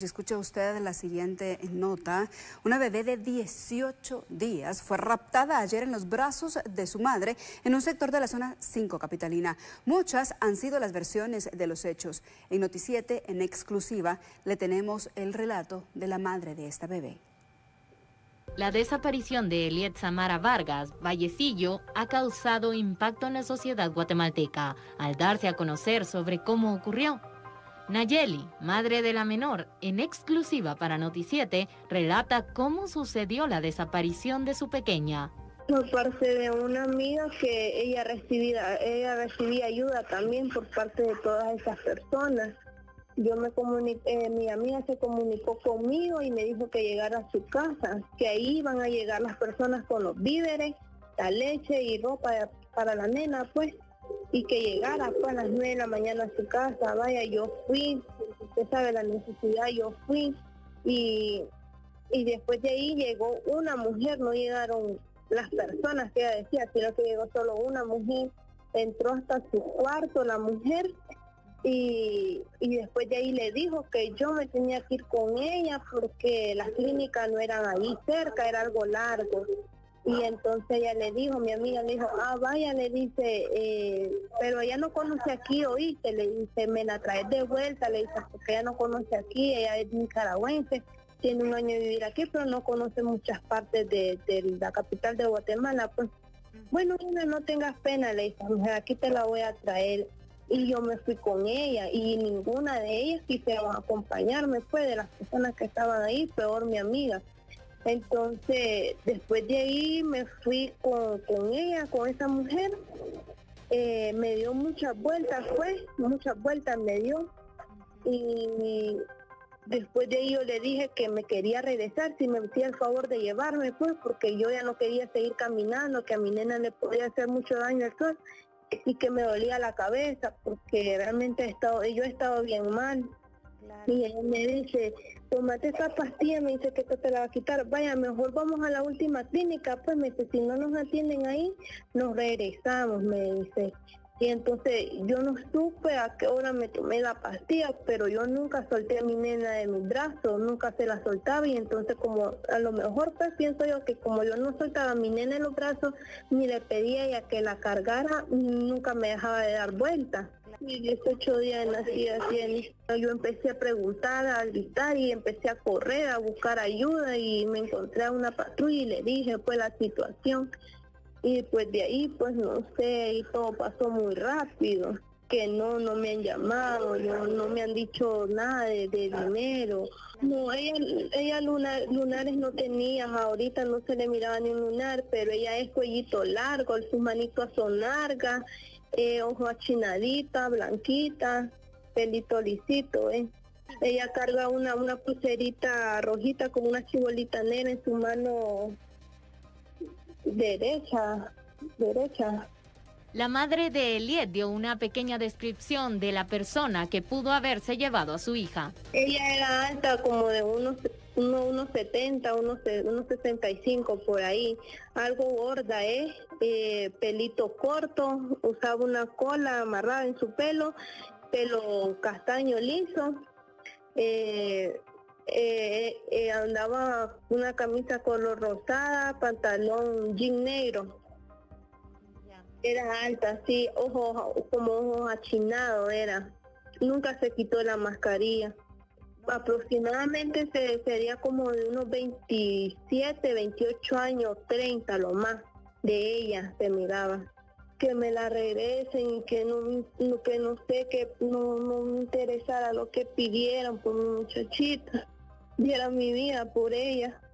Escucha usted la siguiente nota. Una bebé de 18 días fue raptada ayer en los brazos de su madre en un sector de la zona 5 capitalina. Muchas han sido las versiones de los hechos. En Noti7, en exclusiva, le tenemos el relato de la madre de esta bebé. La desaparición de Elieth Samara Vargas Vallecillo ha causado impacto en la sociedad guatemalteca al darse a conocer sobre cómo ocurrió. Nayeli, madre de la menor, en exclusiva para Noti7, relata cómo sucedió la desaparición de su pequeña. Por parte de una amiga que ella recibía ayuda también por parte de todas esas personas. Mi amiga se comunicó conmigo y me dijo que llegara a su casa, que ahí iban a llegar las personas con los víveres, la leche y ropa para la nena, pues. Y que llegara pues, a las 9 de la mañana a su casa. Vaya, yo fui, usted sabe la necesidad, yo fui. Y después de ahí llegó una mujer, no llegaron las personas que ella decía, sino que llegó solo una mujer. Entró hasta su cuarto la mujer y después de ahí le dijo que yo me tenía que ir con ella porque las clínicas no eran ahí cerca, era algo largo. Y entonces ella le dijo, mi amiga le dijo, ah, vaya, le dice, pero ella no conoce aquí, oíste, le dice, me la traes de vuelta, le dice, porque ella no conoce aquí, ella es nicaragüense, tiene un año de vivir aquí, pero no conoce muchas partes de la capital de Guatemala, pues, bueno, mira, no tengas pena, le dice, mujer, aquí te la voy a traer. Y yo me fui con ella, y ninguna de ellas quisieron acompañarme, pues, de las personas que estaban ahí, peor mi amiga. Entonces, después de ahí me fui con esa mujer, me dio muchas vueltas, pues, muchas vueltas me dio, y después de ahí yo le dije que me quería regresar, si me hacía el favor de llevarme, pues, porque yo ya no quería seguir caminando, que a mi nena le podía hacer mucho daño el sol, y que me dolía la cabeza, porque realmente yo he estado bien mal. Claro. Y él me dice, tomate esta pastilla, me dice que esto te la va a quitar, vaya, mejor vamos a la última clínica, pues me dice, si no nos atienden ahí, nos regresamos, me dice. Y entonces yo no supe a qué hora me tomé la pastilla, pero yo nunca solté a mi nena de mis brazos, nunca se la soltaba, y entonces como a lo mejor pues pienso yo que como yo no soltaba a mi nena en los brazos, ni le pedía a ella que la cargara, nunca me dejaba de dar vuelta. Y 18 días nací así, yo empecé a preguntar, a gritar, y empecé a correr, a buscar ayuda, y me encontré a una patrulla y le dije pues la situación. Y pues de ahí, pues no sé, y todo pasó muy rápido, que no me han llamado, no me han dicho nada de dinero. No, ella lunares no tenía, ahorita no se le miraba ni un lunar, pero ella es cuellito largo, sus manitos son largas, ojo achinadita, blanquita, pelito lisito, Ella carga una pulserita rojita con una chibolita negra en su mano derecha. La madre de Elieth dio una pequeña descripción de la persona que pudo haberse llevado a su hija. Ella era alta, como de unos 70, unos 65 por ahí, algo gorda, pelito corto, usaba una cola amarrada en su pelo castaño liso, andaba una camisa color rosada, pantalón jean negro. Era alta, sí, como ojos achinados era. Nunca se quitó la mascarilla. Aproximadamente sería como de unos 27, 28 años, 30 lo más de ella se miraba. Que me la regresen, que no sé, que no me interesara lo que pidieran por mi muchachita. Diera mi vida por ella.